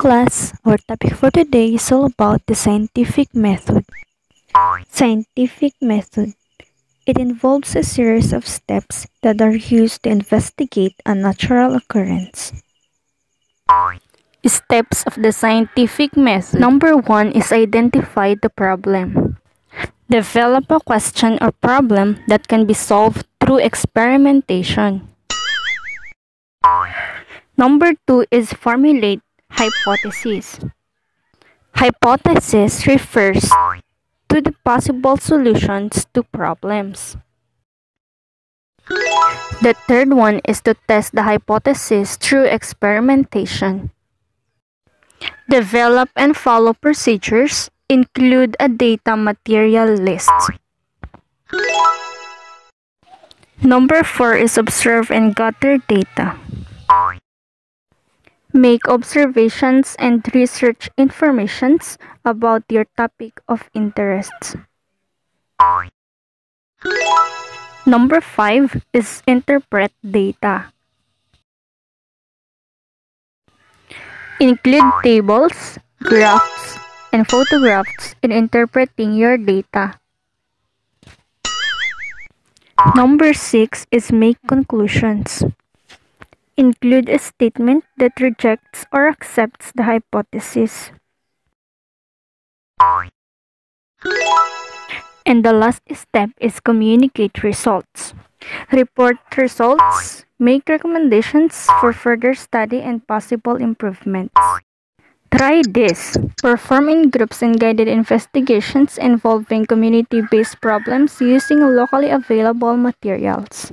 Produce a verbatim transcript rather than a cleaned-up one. class, our topic for today is all about the scientific method. Scientific method. It involves a series of steps that are used to investigate a natural occurrence. Steps of the scientific method. Number one is identify the problem. Develop a question or problem that can be solved through experimentation. Number two is formulate hypotheses. Hypothesis refers to the possible solutions to problems. The third one is to test the hypothesis through experimentation. Develop and follow procedures. Include a data material list. Number four is observe and gather data. Make observations and research informations about your topic of interest. Number five is interpret data. Include tables, graphs, and photographs in interpreting your data. Number six is make conclusions. Include a statement that rejects or accepts the hypothesis. And the last step is communicate results. Report results, make recommendations for further study and possible improvements. Try this. Perform in groups and guided investigations involving community-based problems using locally available materials.